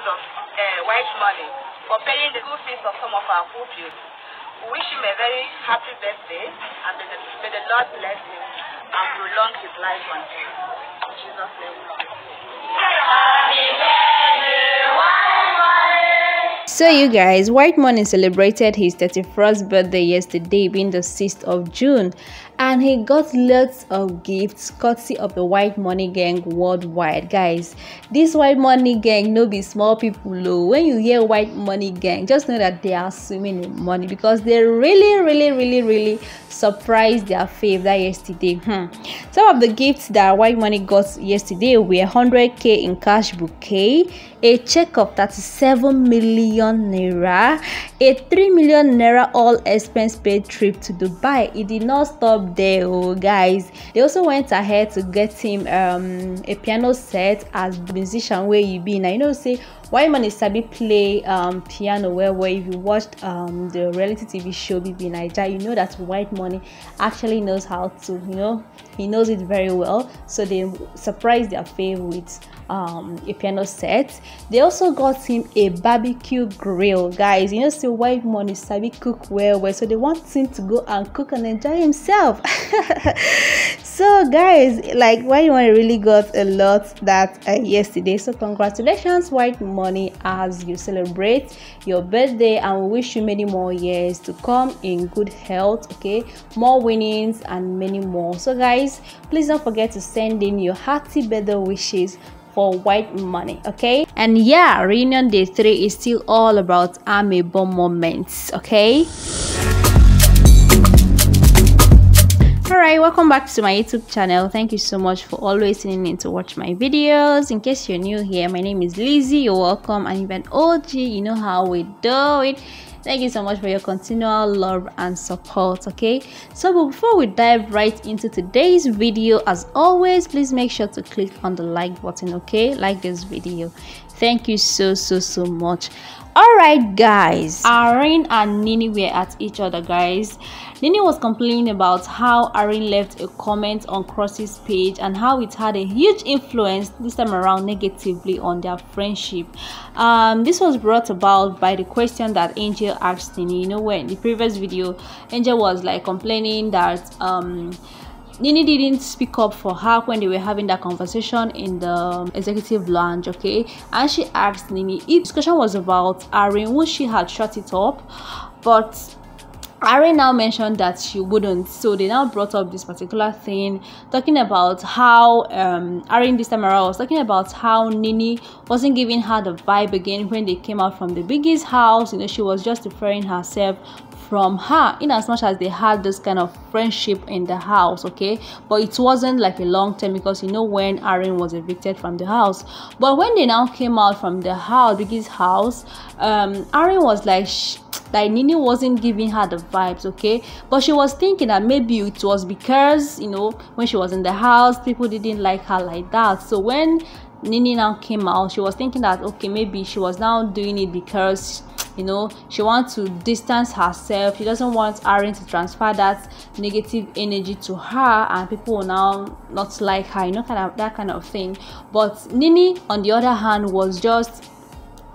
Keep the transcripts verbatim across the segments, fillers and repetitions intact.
members of uh, White Money for paying the school fees of some of our pupils. We wish him a very happy birthday, and may the, may the Lord bless him and prolong his life on earth. In Jesus' name, happy birthday, White Money! So you guys, White Money celebrated his thirty-first birthday yesterday, being the sixth of June. And he got lots of gifts courtesy of the White Money gang worldwide. Guys, this White Money gang no be small people low. When you hear White Money gang, just know that they are swimming in money, because they really really really really surprised their fave that yesterday. hmm. Some of the gifts that White Money got yesterday were one hundred K in cash bouquet, a check of thirty-seven million naira, a three million naira all expense paid trip to Dubai. It did not stop there, oh guys. They also went ahead to get him um a piano set, as the musician where you be now. You know, say White Money sabi play um piano well well. If you watched um the reality T V show B B Nigeria, you know that White Money actually knows how to, you know, he knows it very well. So they surprised their favorites um a piano set. They also got him a barbecue grill. Guys, you know, say White Money sabi cook well well, so they want him to go and cook and enjoy himself. So guys, like White Money really got a lot that uh, yesterday. So congratulations White Money, as you celebrate your birthday, and we wish you many more years to come in good health, okay, more winnings and many more. So guys, please don't forget to send in your hearty birthday wishes for White Money, okay? And yeah, reunion day three is still all about amiable moments, okay? Alright, welcome back to my YouTube channel. Thank you so much for always tuning in to watch my videos. In case you're new here, my name is Lizzy, you're welcome, and even O G, you know how we do it. Thank you so much for your continual love and support, okay? So but before we dive right into today's video, as always, please make sure to click on the like button, okay? Like this video. Thank you so so so much. Alright guys, Arin and Nini were at each other, guys. Nini was complaining about how Arin left a comment on Crossy's page and how it had a huge influence this time around negatively on their friendship. Um, this was brought about by the question that Angel asked Nini. You know, when the previous video, Angel was like complaining that um Nini didn't speak up for her when they were having that conversation in the executive lounge, okay? And she asked Nini if discussion was about Arin, would she had shut it up? But Arin now mentioned that she wouldn't. So they now brought up this particular thing, talking about how um Arin this time around was talking about how Nini wasn't giving her the vibe again when they came out from the biggie's house. You know, she was just referring herself from her, in as much as they had this kind of friendship in the house, okay? But it wasn't like a long term, because you know when Arin was evicted from the house. But when they now came out from the house, biggie's house, um Arin was like sh like Nini wasn't giving her the vibes, okay? But she was thinking that maybe it was because, you know, when she was in the house, people didn't like her like that. So when Nini now came out, she was thinking that okay, maybe she was now doing it because, you know, she wants to distance herself. She doesn't want Arin to transfer that negative energy to her, and people will now not like her, you know, kind of that kind of thing. But Nini, on the other hand, was just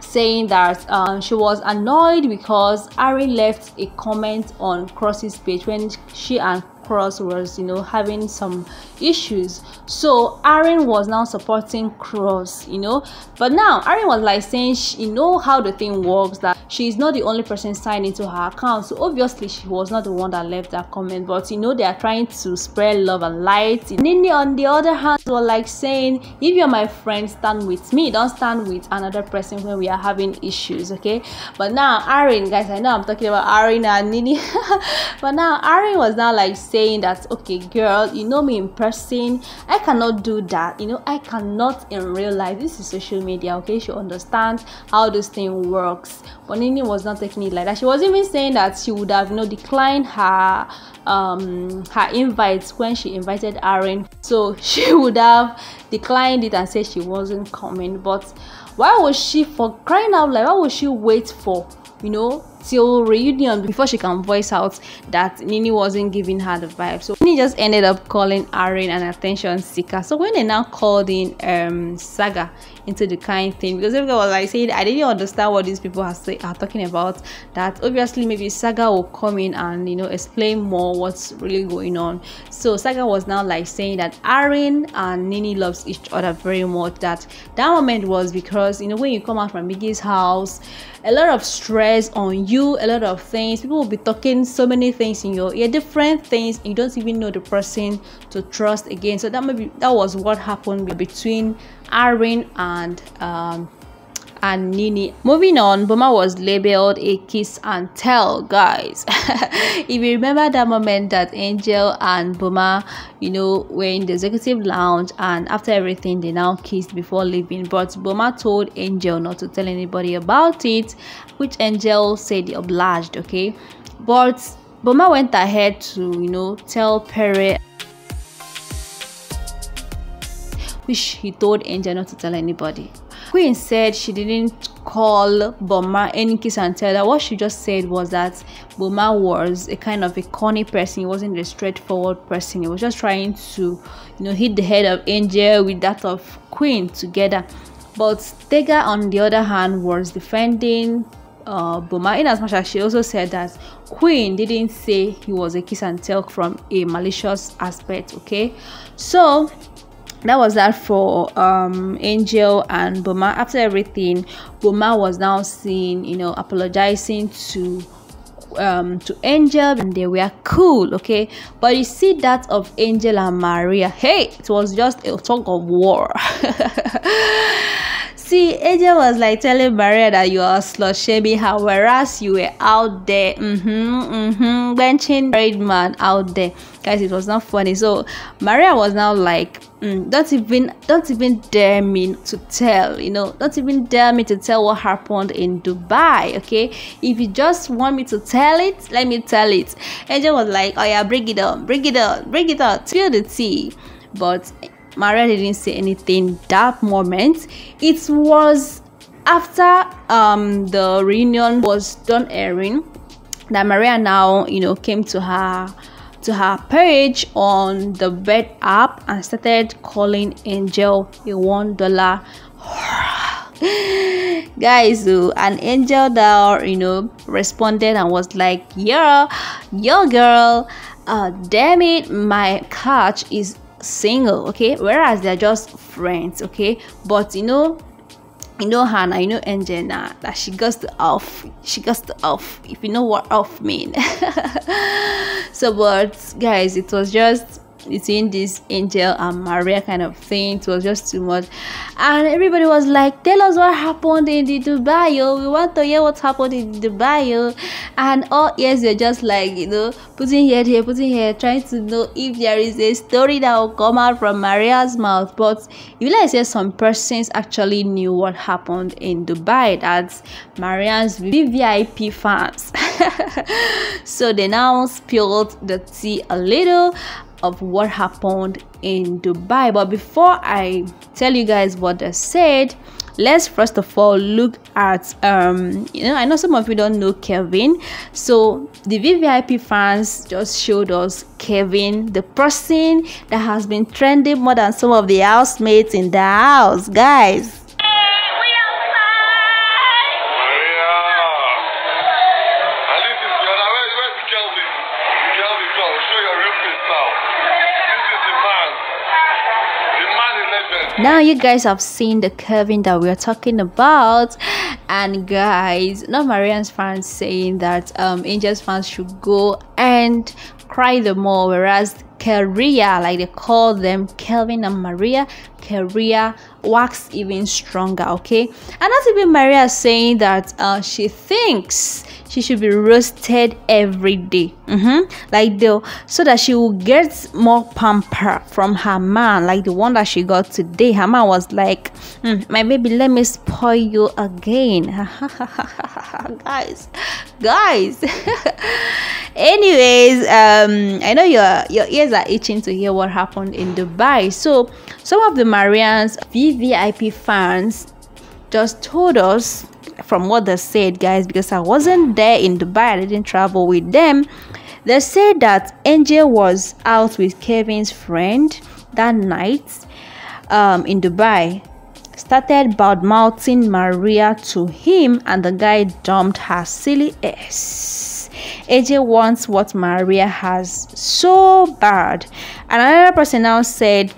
saying that um, she was annoyed because Arin left a comment on Crossy's page when she and Cross was, you know, having some issues. So Arin was now supporting Cross, you know. But now Arin was like saying she, you know how the thing works, that she is not the only person signed into her account, so obviously she was not the one that left that comment. But you know, they are trying to spread love and light. Nini on the other hand was like saying, if you're my friend, stand with me, don't stand with another person when we are having issues, okay? But now Arin, guys, I know I'm talking about Arin and Nini, but now Arin was now like saying saying that okay girl, you know me in person, I cannot do that, you know, I cannot in real life, this is social media, okay? She understands how this thing works. But Nini was not taking it like that. She was even saying that she would have, you know, declined her um her invites when she invited Arin, so she would have declined it and said she wasn't coming. But why was she, for crying out loud, why would she wait for, you know, till reunion before she can voice out that Nini wasn't giving her the vibe. So Nini just ended up calling Arin an attention seeker. So when they now called in um Saga into the kind thing, because everyone was like saying I didn't understand what these people are, say, are talking about, that obviously maybe Saga will come in and, you know, explain more what's really going on. So Saga was now like saying that Arin and Nini loves each other very much, that that moment was because, you know, when you come out from Biggie's house, a lot of stress on you, a lot of things, people will be talking so many things in your ear, different things, and you don't even know the person to trust again. So that maybe that was what happened between Arin and um and Nini. Moving on, Boma was labeled a kiss and tell, guys. If you remember that moment that Angel and Boma, you know, were in the executive lounge, and after everything they now kissed before leaving, but Boma told Angel not to tell anybody about it, which Angel said he obliged, okay? But Boma went ahead to, you know, tell Pere, which he told Angel not to tell anybody. Queen said she didn't call Boma any kiss and tell. That what she just said was that Boma was a kind of a corny person. He wasn't a straightforward person. He was just trying to, you know, hit the head of Angel with that of Queen together. But Tega, on the other hand, was defending uh, Boma, in as much as she also said that Queen didn't say he was a kiss and tell from a malicious aspect. Okay, so that was that for um Angel and Boma. After everything, Boma was now seen, you know, apologizing to um to Angel, and they were cool, okay? But you see that of Angel and Maria, hey, it was just a tug of war. See, Angel was like telling Maria that you are slut shaming her, whereas you were out there mm-hmm, mm-hmm, benching married man out there. Guys, it was not funny. So Maria was now like, mm, don't even don't even dare me to tell, you know, don't even dare me to tell what happened in Dubai, okay? If you just want me to tell it, let me tell it. Angel was like, oh yeah, bring it on, bring it on, bring it on, spill the tea. But Maria didn't say anything that moment. It was after um the reunion was done airing that Maria now, you know, came to her to her page on the bed app and started calling Angel a one dollar guys. And Angel now, you know, responded and was like, yeah, your girl, uh damn it, my catch is single, okay? Whereas they're just friends, okay? But you know, you know Hannah, you know Angel now, that she goes to off, she goes to off, if you know what off mean. So but guys, it was just between this Angel and Maria kind of thing. It was just too much, and everybody was like, tell us what happened in the Dubai, yo. We want to hear what happened in Dubai, yo. And all ears were just like, you know, putting head here, putting here, trying to know if there is a story that will come out from Maria's mouth. But if let's say some persons actually knew what happened in Dubai, that's Maria's V V I P fans. So they now spilled the tea a little of what happened in Dubai. But before I tell you guys what they said, let's first of all look at um you know, I know some of you don't know Kelvin. So the V V I P fans just showed us Kelvin, the person that has been trending more than some of the housemates in the house, guys. Now you guys have seen the Kelvin that we are talking about, and guys, not Marian's fans saying that um Angel's fans should go and cry them more, whereas Keria, like they call them, Kelvin and Maria, Keria works even stronger, okay? And that's even Maria saying that uh, she thinks she should be roasted every day, mm-hmm, like though, so that she will get more pamper from her man, like the one that she got today. Her man was like, mm, my baby, let me spoil you again. guys guys anyways, um I know your your ears are itching to hear what happened in Dubai. So some of the Marian's V V I P fans just told us from what they said, guys, because I wasn't there in Dubai, I didn't travel with them. They said that Angel was out with Kevin's friend that night um, in Dubai, started bad-mouthing Maria to him, and the guy dumped her silly ass. A J wants what Maria has so bad. And another person now said,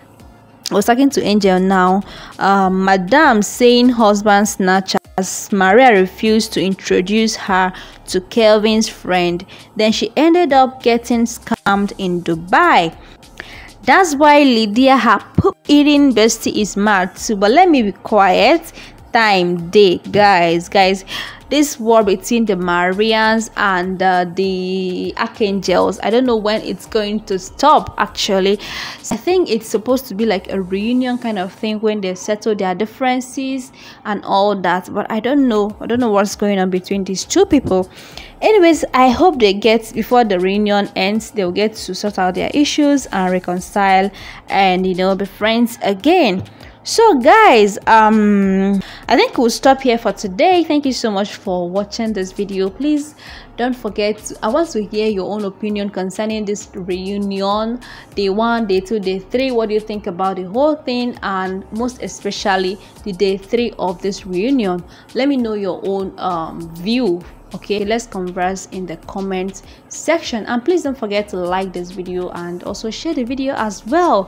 I was talking to Angel now, uh, Madame saying husband snatcher. As Maria refused to introduce her to Kelvin's friend, then she ended up getting scammed in Dubai. That's why Lydia, her poop-eating bestie, is mad too. But let me be quiet. Time day, guys, guys. This war between the Marians and uh, the Archangels, I don't know when it's going to stop, actually. So I think it's supposed to be like a reunion kind of thing when they settle their differences and all that, but I don't know. I don't know what's going on between these two people. Anyways, I hope they get, before the reunion ends, they'll get to sort out their issues and reconcile and, you know, be friends again. So guys, um I think we'll stop here for today. Thank you so much for watching this video. Please don't forget, I want to hear your own opinion concerning this reunion, day one, day two, day three. What do you think about the whole thing, and most especially the day three of this reunion? Let me know your own um view. Okay, let's converse in the comment section, and please don't forget to like this video and also share the video as well.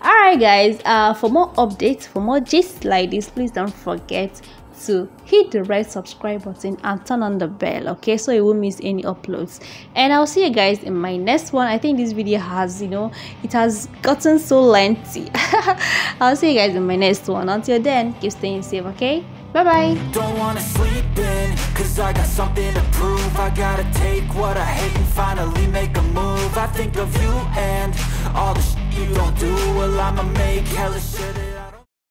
All right guys, uh for more updates, for more gist like this, please don't forget to hit the red subscribe button and turn on the bell, okay, so you won't miss any uploads. And I'll see you guys in my next one. I think this video has, you know, it has gotten so lengthy. I'll see you guys in my next one. Until then, keep staying safe, okay? Bye-bye. Don't wanna sleep in, cause I got something to prove. I gotta take what I hate and finally make a move. I think of you and all the shit you don't do. Well, I'ma make hella shit.